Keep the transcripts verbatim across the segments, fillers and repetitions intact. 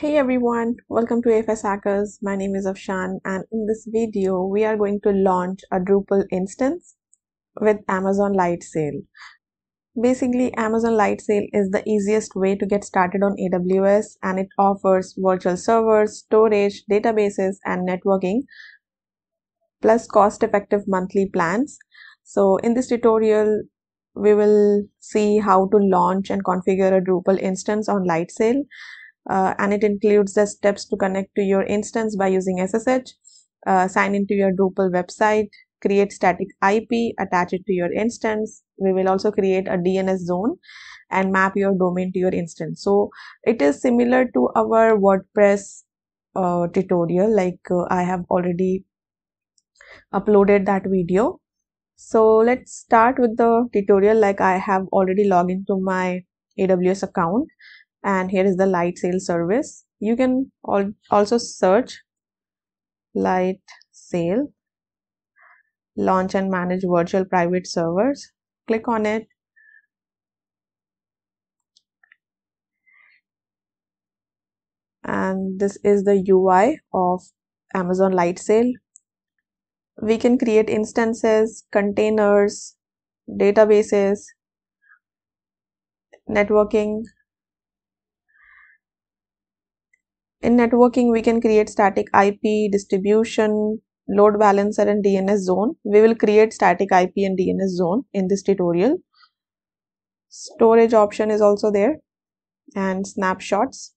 Hey everyone, welcome to A F S Hackers. My name is Afshan, and in this video we are going to launch a Drupal instance with Amazon Lightsail. Basically, Amazon Lightsail is the easiest way to get started on A W S, and it offers virtual servers, storage, databases and networking, plus cost-effective monthly plans. So in this tutorial we will see how to launch and configure a Drupal instance on Lightsail. Uh, and it includes the steps to connect to your instance by using S S H, uh, sign into your Drupal website, create static I P, attach it to your instance. We will also create a D N S zone and map your domain to your instance. So it is similar to our WordPress uh, tutorial, like uh, I have already uploaded that video. So let's start with the tutorial. Like, I have already logged into my A W S account, and here is the Lightsail service. You can al also search Lightsail, launch and manage virtual private servers. Click on it. And this is the U I of Amazon Lightsail. We can create instances, containers, databases, networking. In networking, we can create static I P, distribution, load balancer and D N S zone. We will create static I P and D N S zone in this tutorial. Storage option is also there, and snapshots.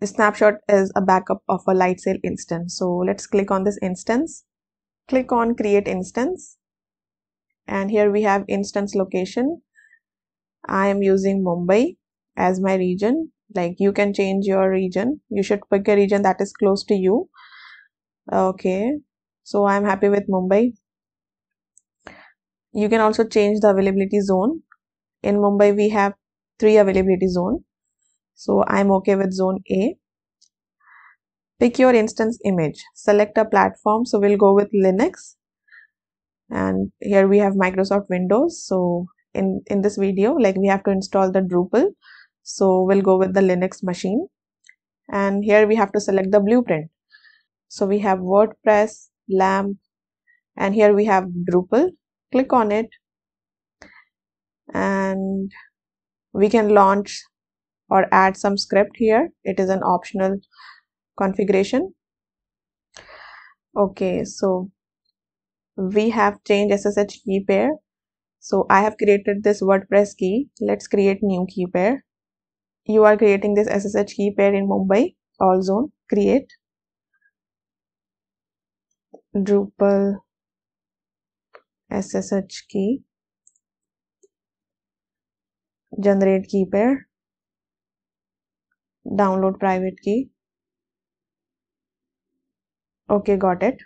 The snapshot is a backup of a Lightsail instance. So let's click on this instance. Click on create instance, and here we have instance location. I am using Mumbai as my region. Like, you can change your region. You should pick a region that is close to you. Okay, so I'm happy with Mumbai. You can also change the availability zone. In Mumbai we have three availability zone, so I'm okay with zone A. Pick your instance image. Select a platform, so we'll go with Linux. And here we have Microsoft Windows. So in, in this video, like, we have to install the Drupal. So we'll go with the Linux machine, and here we have to select the blueprint. So we have WordPress, LAMP, and here we have Drupal. Click on it, and we can launch or add some script here. It is an optional configuration. Okay, so we have changed S S H key pair. So I have created this WordPress key. Let's create new key pair. You are creating this S S H key pair in Mumbai, all zone. Create Drupal S S H key, generate key pair, download private key. Okay, got it.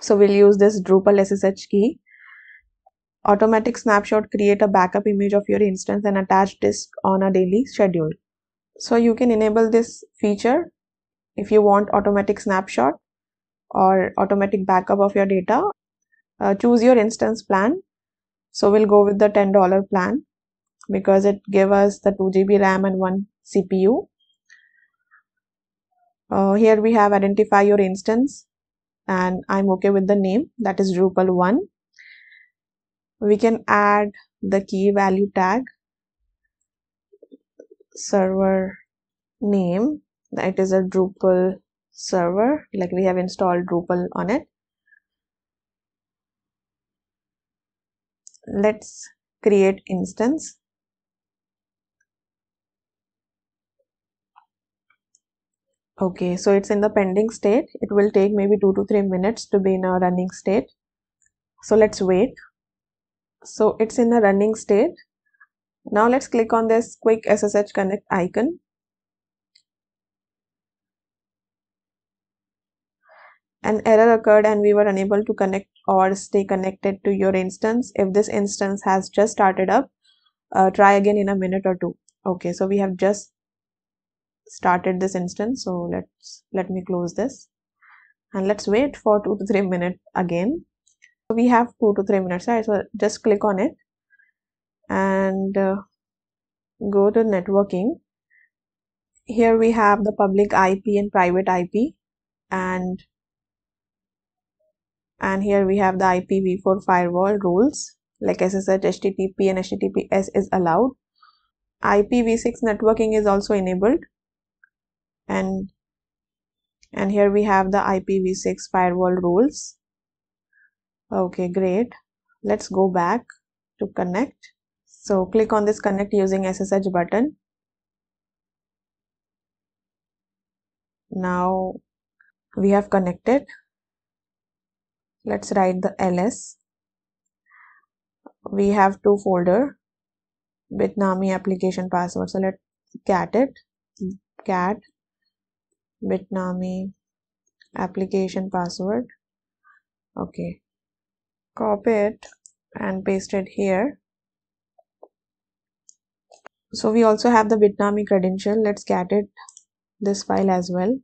So we'll use this Drupal S S H key. Automatic snapshot, create a backup image of your instance and attach disk on a daily schedule. So you can enable this feature if you want automatic snapshot or automatic backup of your data. Uh, choose your instance plan. So we'll go with the ten dollar plan because it gives us the two G B RAM and one C P U. Uh, here we have identify your instance, and I'm okay with the name, that is Drupal one. We can add the key value tag, server name, that is a Drupal server, like we have installed Drupal on it. Let's create instance. Okay, so it's in the pending state. It will take maybe two to three minutes to be in a running state. So let's wait. So it's in a running state. Now let's click on this quick S S H connect icon, an error occurred and we were unable to connect or stay connected to your instance. If this instance has just started up, uh, try again in a minute or two. Okay, so we have just started this instance, so let's let me close this and let's wait for two to three minutes again. We have two to three minutes, right? So just click on it and uh, go to networking here we have the public I P and private I P, and and here we have the I P v four firewall rules like S S H, H T T P and H T T P S is allowed. I P v six networking is also enabled, and and here we have the I P v six firewall rules. Okay, great. Let's go back to connect. So click on this connect using S S H button. Now we have connected. Let's write the L S. We have two folder, Bitnami application password. So let's cat it, cat Bitnami application password. Okay, copy it and paste it here. So we also have the Bitnami credential. Let's cat it this file as well.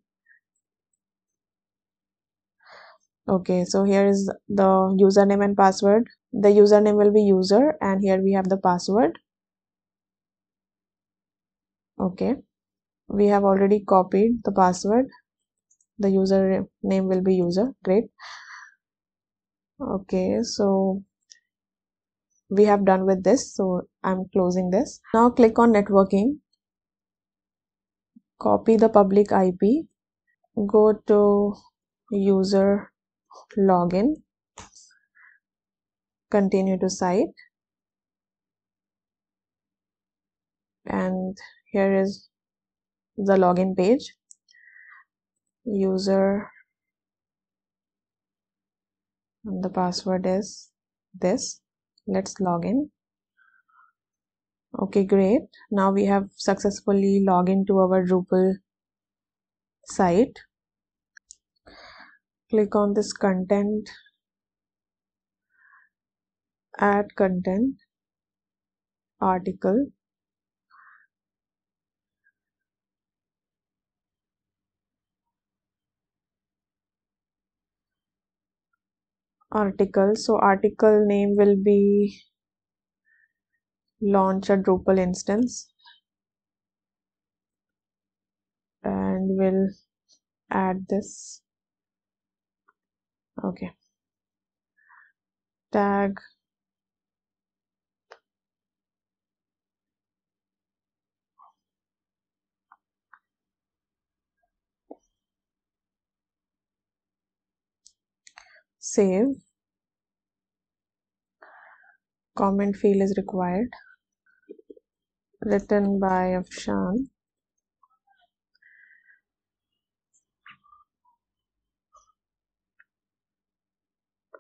Okay, so here is the username and password. The username will be user, and here we have the password. Okay, we have already copied the password. The user name will be user. Great. Okay, so we have done with this, so I'm closing this. Now click on networking, copy the public I P, go to user login, continue to site, and here is the login page, user, and the password is this. Let's log in. Okay, great. Now we have successfully logged into our Drupal site. Click on this content, add content, article. Article, so article name will be launch a Drupal instance, and we'll add this. Okay, tag save, comment field is required, written by Afshan,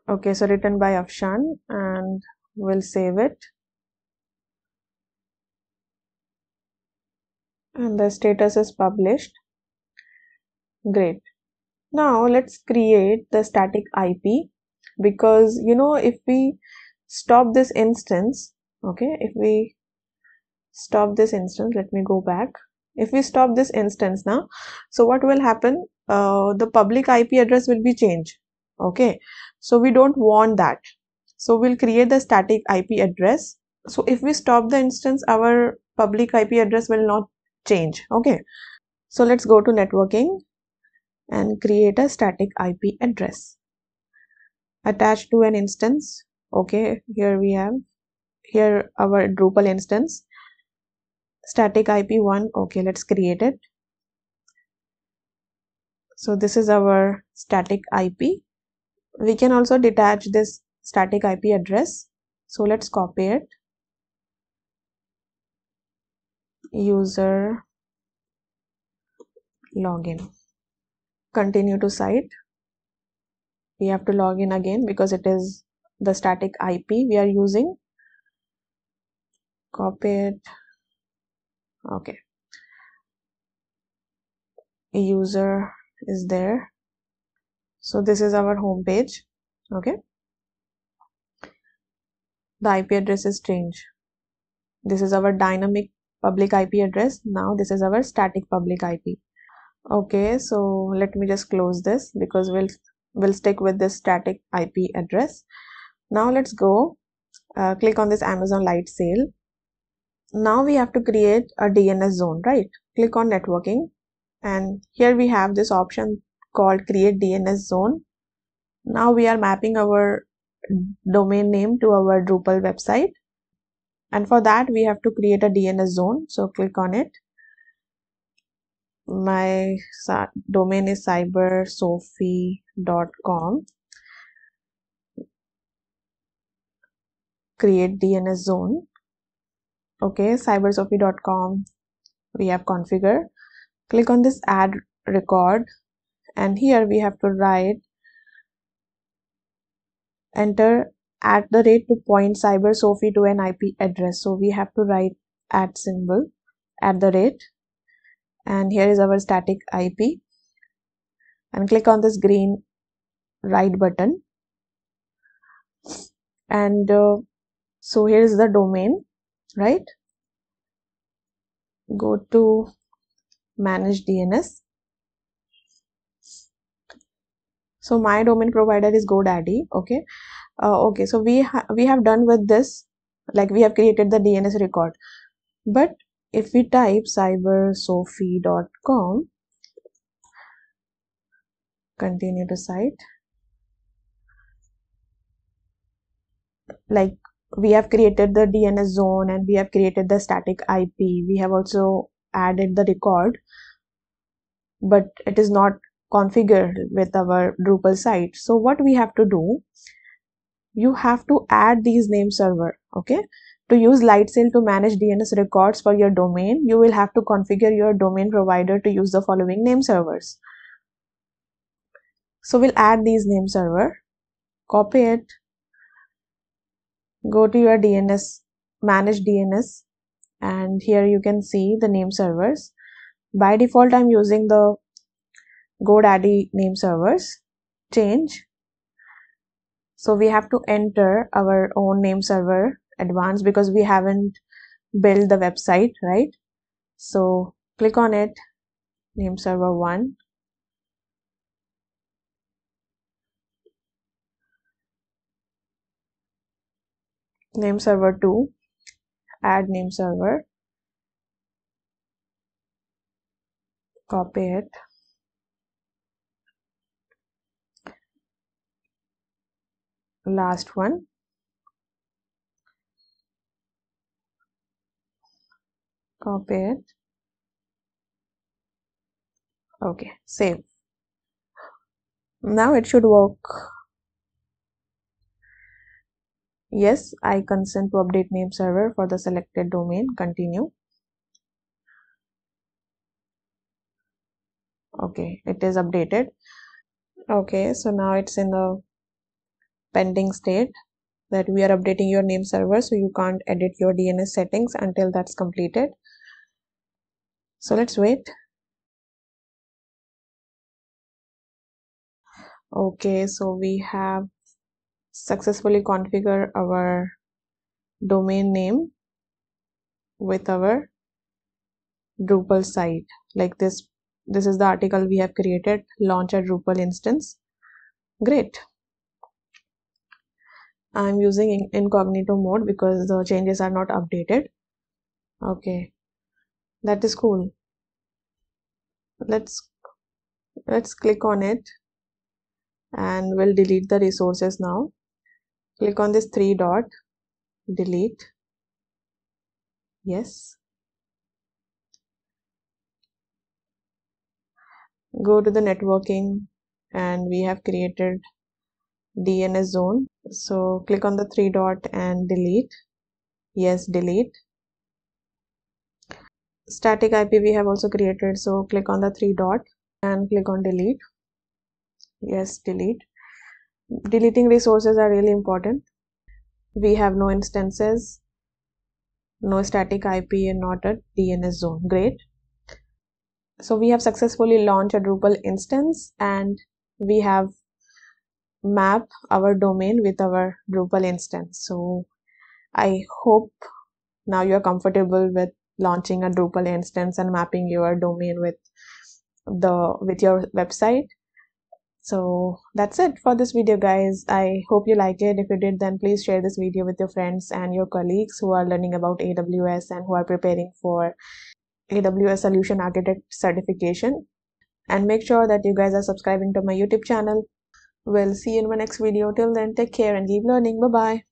okay, so written by Afshan, and we'll save it, and the status is published. Great. Now let's create the static I P, because you know, if we stop this instance, okay, if we stop this instance, let me go back. If we stop this instance now, so what will happen? Uh, the public I P address will be changed. Okay, so we don't want that. So we'll create the static I P address. So if we stop the instance, our public I P address will not change. Okay, so let's go to networking and create a static I P address attached to an instance. Okay, here we have here our Drupal instance, static I P one. Okay, let's create it. So this is our static I P. We can also detach this static I P address. So let's copy it, user login, continue to site. We have to log in again because it is the static I P we are using. Copy it. Okay, a user is there. So this is our home page. Okay, the I P address is changed. This is our dynamic public I P address. Now this is our static public I P. Okay, so let me just close this because we'll we'll stick with this static I P address. Now let's go uh, click on this Amazon Lightsail. Now we have to create a D N S zone, right? click on networking, and here we have this option called create D N S zone. Now we are mapping our domain name to our Drupal website, and for that we have to create a D N S zone. So click on it. My domain is cyber sophie dot com. Create D N S zone. Okay, cyber sophie dot com we have configured. Click on this add record, and here we have to write enter at the rate to point cyber sophie to an I P address. So we have to write at symbol at the rate, and here is our static I P, and click on this green write button, and uh, so here is the domain, right? Go to manage D N S. So my domain provider is GoDaddy. Okay, uh, okay. So we ha we have done with this, like we have created the D N S record. But if we type cyber sophie dot com, continue to site, like we have created the D N S zone and we have created the static I P. We have also added the record, but it is not configured with our Drupal site. So what we have to do, you have to add these name server. Okay, to use Lightsail to manage D N S records for your domain, you will have to configure your domain provider to use the following name servers. So we'll add these name server, copy it, go to your D N S, manage D N S, and here you can see the name servers. By default, I'm using the GoDaddy name servers. Change. So we have to enter our own name server advanced because we haven't built the website, right? So click on it, name server one. Name server two, add name server, copy it, last one, copy it, okay, save. Now it should work. Yes, I consent to update name server for the selected domain. Continue. Okay, it is updated. Okay, so now it's in the pending state that we are updating your name server, so you can't edit your D N S settings until that's completed. So let's wait. Okay, so we have successfully configure our domain name with our Drupal site. Like this, this is the article we have created, launch a Drupal instance. Great. I'm using incognito mode because the changes are not updated. Okay, that is cool. Let's let's click on it, and we'll delete the resources now. Click on this three dot, delete. Yes. Go to the networking, and we have created D N S zone. So click on the three dot and delete. Yes, delete. Static I P we have also created. So click on the three dot and click on delete. Yes, delete. Deleting resources are really important. We have no instances, no static I P, and not a D N S zone. Great. So we have successfully launched a Drupal instance, and we have mapped our domain with our Drupal instance. So I hope now you are comfortable with launching a Drupal instance and mapping your domain with the with your website. So that's it for this video, guys. I hope you like it. If you did, then please share this video with your friends and your colleagues who are learning about A W S and who are preparing for A W S Solution Architect certification. And make sure that you guys are subscribing to my YouTube channel. We'll see you in my next video. Till then, take care and keep learning. Bye bye.